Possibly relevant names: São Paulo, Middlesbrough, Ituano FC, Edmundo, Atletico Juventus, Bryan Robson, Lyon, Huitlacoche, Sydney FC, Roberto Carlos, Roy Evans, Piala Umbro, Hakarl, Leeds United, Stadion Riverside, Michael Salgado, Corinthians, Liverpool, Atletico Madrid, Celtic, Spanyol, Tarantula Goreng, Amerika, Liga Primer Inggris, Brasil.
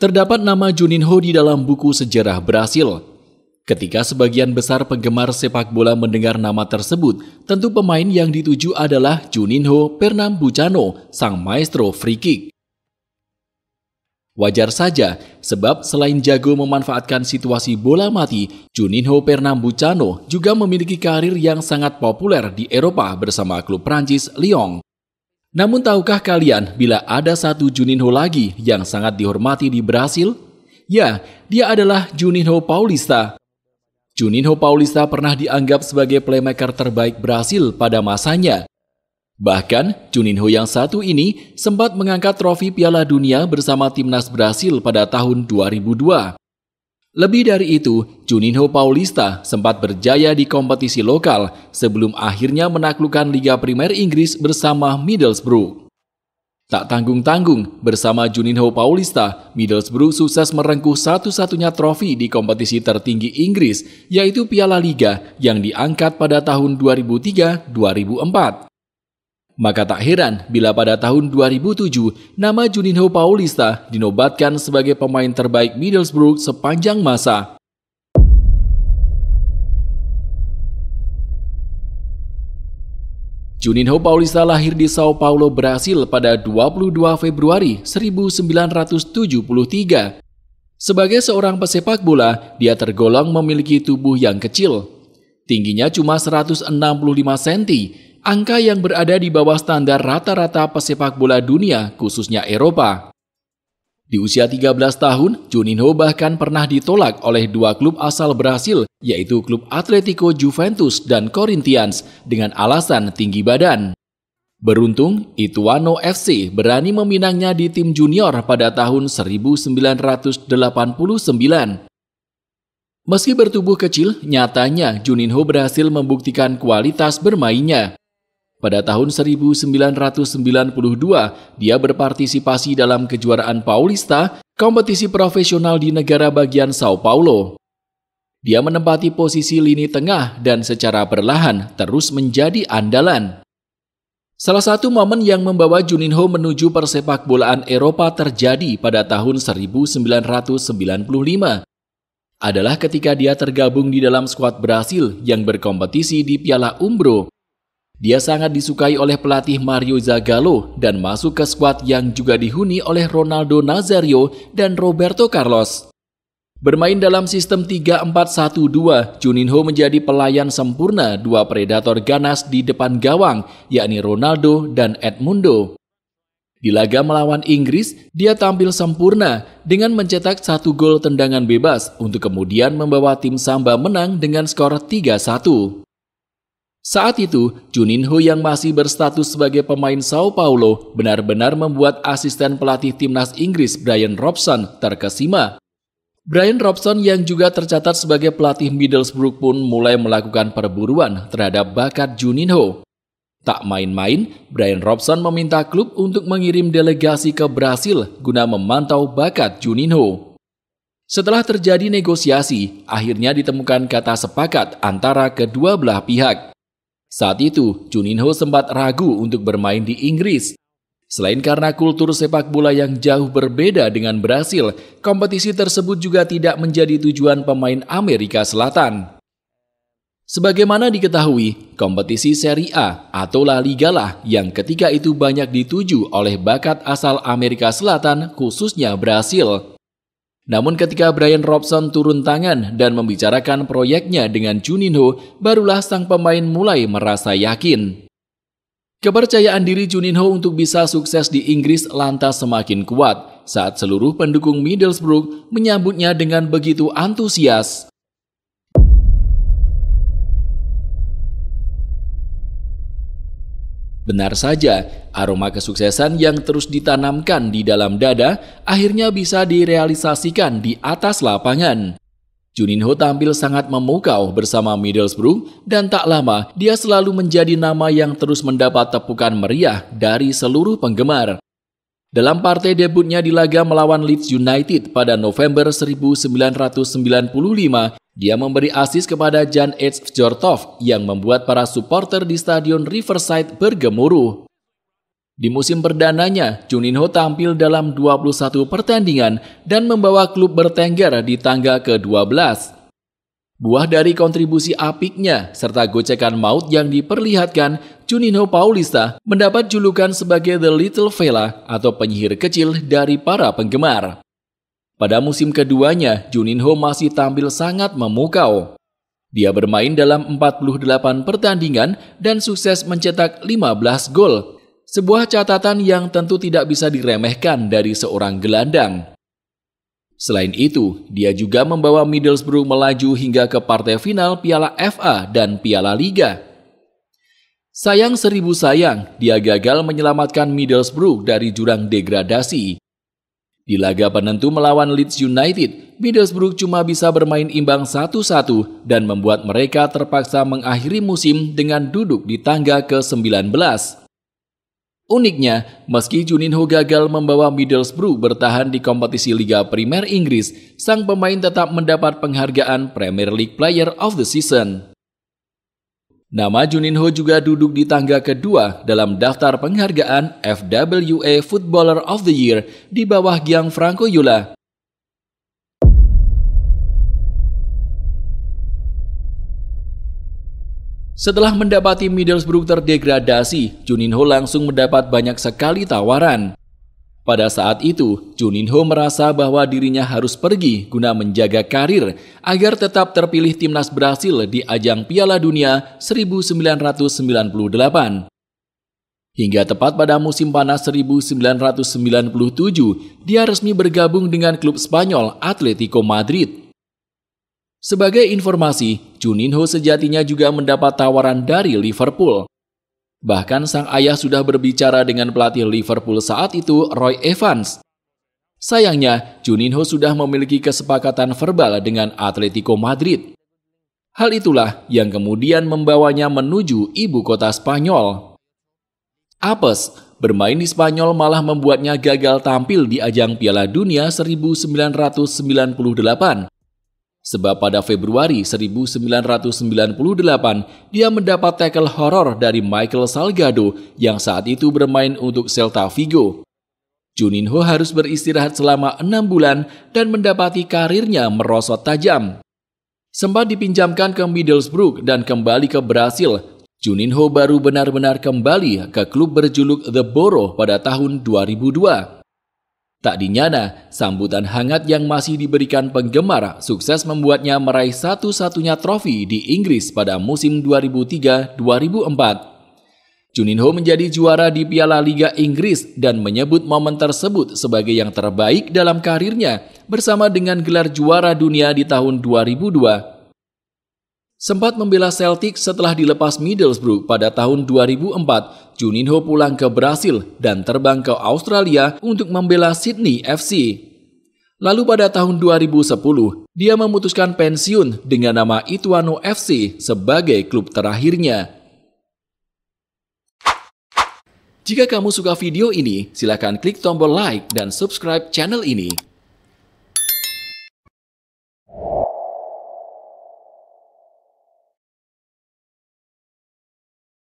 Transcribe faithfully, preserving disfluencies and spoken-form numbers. Terdapat nama Juninho di dalam buku sejarah Brasil. Ketika sebagian besar penggemar sepak bola mendengar nama tersebut, tentu pemain yang dituju adalah Juninho Pernambucano, sang maestro free kick. Wajar saja, sebab selain jago memanfaatkan situasi bola mati, Juninho Pernambucano juga memiliki karir yang sangat populer di Eropa bersama klub Prancis Lyon. Namun tahukah kalian bila ada satu Juninho lagi yang sangat dihormati di Brasil? Ya, dia adalah Juninho Paulista. Juninho Paulista pernah dianggap sebagai playmaker terbaik Brasil pada masanya. Bahkan, Juninho yang satu ini sempat mengangkat trofi Piala Dunia bersama timnas Brasil pada tahun dua ribu dua. Lebih dari itu, Juninho Paulista sempat berjaya di kompetisi lokal sebelum akhirnya menaklukkan Liga Primer Inggris bersama Middlesbrough. Tak tanggung-tanggung, bersama Juninho Paulista, Middlesbrough sukses merengkuh satu-satunya trofi di kompetisi tertinggi Inggris, yaitu Piala Liga yang diangkat pada tahun dua ribu tiga dua ribu empat. Maka tak heran bila pada tahun dua ribu tujuh, nama Juninho Paulista dinobatkan sebagai pemain terbaik Middlesbrough sepanjang masa. Juninho Paulista lahir di São Paulo, Brasil pada dua puluh dua Februari seribu sembilan ratus tujuh puluh tiga. Sebagai seorang pesepak bola, dia tergolong memiliki tubuh yang kecil. Tingginya cuma seratus enam puluh lima sentimeter, angka yang berada di bawah standar rata-rata pesepak bola dunia, khususnya Eropa. Di usia tiga belas tahun, Juninho bahkan pernah ditolak oleh dua klub asal Brasil, yaitu klub Atletico Juventus dan Corinthians dengan alasan tinggi badan. Beruntung, Ituano F C berani meminangnya di tim junior pada tahun seribu sembilan ratus delapan puluh sembilan. Meski bertubuh kecil, nyatanya Juninho berhasil membuktikan kualitas bermainnya. Pada tahun seribu sembilan ratus sembilan puluh dua, dia berpartisipasi dalam kejuaraan Paulista, kompetisi profesional di negara bagian São Paulo. Dia menempati posisi lini tengah dan secara perlahan terus menjadi andalan. Salah satu momen yang membawa Juninho menuju persepak bolaan Eropa terjadi pada tahun seribu sembilan ratus sembilan puluh lima. Adalah ketika dia tergabung di dalam skuad Brasil yang berkompetisi di Piala Umbro. Dia sangat disukai oleh pelatih Mario Zagallo dan masuk ke skuad yang juga dihuni oleh Ronaldo Nazario dan Roberto Carlos. Bermain dalam sistem tiga empat satu dua, Juninho menjadi pelayan sempurna dua predator ganas di depan gawang, yakni Ronaldo dan Edmundo. Di laga melawan Inggris, dia tampil sempurna dengan mencetak satu gol tendangan bebas untuk kemudian membawa tim Samba menang dengan skor tiga satu. Saat itu, Juninho yang masih berstatus sebagai pemain São Paulo benar-benar membuat asisten pelatih timnas Inggris Bryan Robson terkesima. Bryan Robson yang juga tercatat sebagai pelatih Middlesbrough pun mulai melakukan perburuan terhadap bakat Juninho. Tak main-main, Bryan Robson meminta klub untuk mengirim delegasi ke Brasil guna memantau bakat Juninho. Setelah terjadi negosiasi, akhirnya ditemukan kata sepakat antara kedua belah pihak. Saat itu, Juninho sempat ragu untuk bermain di Inggris. Selain karena kultur sepak bola yang jauh berbeda dengan Brasil, kompetisi tersebut juga tidak menjadi tujuan pemain Amerika Selatan. Sebagaimana diketahui, kompetisi Serie A atau La Liga lah yang ketika itu banyak dituju oleh bakat asal Amerika Selatan, khususnya Brasil. Namun ketika Bryan Robson turun tangan dan membicarakan proyeknya dengan Juninho, barulah sang pemain mulai merasa yakin. Kepercayaan diri Juninho untuk bisa sukses di Inggris lantas semakin kuat saat seluruh pendukung Middlesbrough menyambutnya dengan begitu antusias. Benar saja, aroma kesuksesan yang terus ditanamkan di dalam dada akhirnya bisa direalisasikan di atas lapangan. Juninho tampil sangat memukau bersama Middlesbrough dan tak lama dia selalu menjadi nama yang terus mendapat tepukan meriah dari seluruh penggemar. Dalam partai debutnya di laga melawan Leeds United pada November seribu sembilan ratus sembilan puluh lima, dia memberi assist kepada Jan Aage Fjørtoft yang membuat para supporter di Stadion Riverside bergemuruh. Di musim perdananya, Juninho tampil dalam dua puluh satu pertandingan dan membawa klub bertengger di tangga ke dua belas. Buah dari kontribusi apiknya serta gocekan maut yang diperlihatkan, Juninho Paulista mendapat julukan sebagai The Little Fella atau penyihir kecil dari para penggemar. Pada musim keduanya, Juninho masih tampil sangat memukau. Dia bermain dalam empat puluh delapan pertandingan dan sukses mencetak lima belas gol. Sebuah catatan yang tentu tidak bisa diremehkan dari seorang gelandang. Selain itu, dia juga membawa Middlesbrough melaju hingga ke partai final Piala F A dan Piala Liga. Sayang seribu sayang, dia gagal menyelamatkan Middlesbrough dari jurang degradasi. Di laga penentu melawan Leeds United, Middlesbrough cuma bisa bermain imbang satu satu dan membuat mereka terpaksa mengakhiri musim dengan duduk di tangga ke sembilan belas. Uniknya, meski Juninho gagal membawa Middlesbrough bertahan di kompetisi Liga Primer Inggris, sang pemain tetap mendapat penghargaan Premier League Player of the Season. Nama Juninho juga duduk di tangga kedua dalam daftar penghargaan F W A Footballer of the Year di bawah Gianfranco Yola. Setelah mendapati Middlesbrough terdegradasi, Juninho langsung mendapat banyak sekali tawaran. Pada saat itu, Juninho merasa bahwa dirinya harus pergi guna menjaga karir agar tetap terpilih timnas Brasil di ajang Piala Dunia seribu sembilan ratus sembilan puluh delapan. Hingga tepat pada musim panas seribu sembilan ratus sembilan puluh tujuh, dia resmi bergabung dengan klub Spanyol Atletico Madrid. Sebagai informasi, Juninho sejatinya juga mendapat tawaran dari Liverpool. Bahkan sang ayah sudah berbicara dengan pelatih Liverpool saat itu, Roy Evans. Sayangnya, Juninho sudah memiliki kesepakatan verbal dengan Atletico Madrid. Hal itulah yang kemudian membawanya menuju ibu kota Spanyol. Apes, bermain di Spanyol malah membuatnya gagal tampil di ajang Piala Dunia seribu sembilan ratus sembilan puluh delapan. Sebab pada Februari seribu sembilan ratus sembilan puluh delapan, dia mendapat tackle horor dari Michael Salgado yang saat itu bermain untuk Celta Vigo. Juninho harus beristirahat selama enam bulan dan mendapati karirnya merosot tajam. Sempat dipinjamkan ke Middlesbrough dan kembali ke Brasil, Juninho baru benar-benar kembali ke klub berjuluk The Borough pada tahun dua ribu dua. Tak dinyana, sambutan hangat yang masih diberikan penggemar sukses membuatnya meraih satu-satunya trofi di Inggris pada musim dua ribu tiga dua ribu empat. Juninho menjadi juara di Piala Liga Inggris dan menyebut momen tersebut sebagai yang terbaik dalam karirnya bersama dengan gelar juara dunia di tahun dua ribu dua. Sempat membela Celtic setelah dilepas Middlesbrough pada tahun dua ribu empat, Juninho pulang ke Brasil dan terbang ke Australia untuk membela Sydney F C. Lalu pada tahun dua ribu sepuluh, dia memutuskan pensiun dengan nama Ituano F C sebagai klub terakhirnya. Jika kamu suka video ini, silakan klik tombol like dan subscribe channel ini.